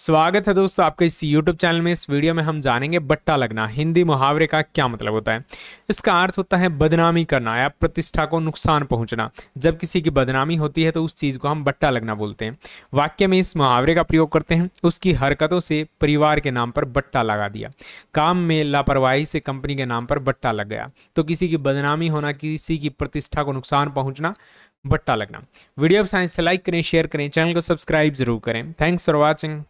स्वागत है दोस्तों आपके इस YouTube चैनल में। इस वीडियो में हम जानेंगे बट्टा लगना हिंदी मुहावरे का क्या मतलब होता है। इसका अर्थ होता है बदनामी करना या प्रतिष्ठा को नुकसान पहुंचना। जब किसी की बदनामी होती है तो उस चीज़ को हम बट्टा लगना बोलते हैं। वाक्य में इस मुहावरे का प्रयोग करते हैं। उसकी हरकतों से परिवार के नाम पर बट्टा लगा दिया। काम में लापरवाही से कंपनी के नाम पर बट्टा लग गया। तो किसी की बदनामी होना, किसी की प्रतिष्ठा को नुकसान पहुँचना बट्टा लगना। वीडियो पसंद आए लाइक करें, शेयर करें, चैनल को सब्सक्राइब जरूर करें। Thanks for watching.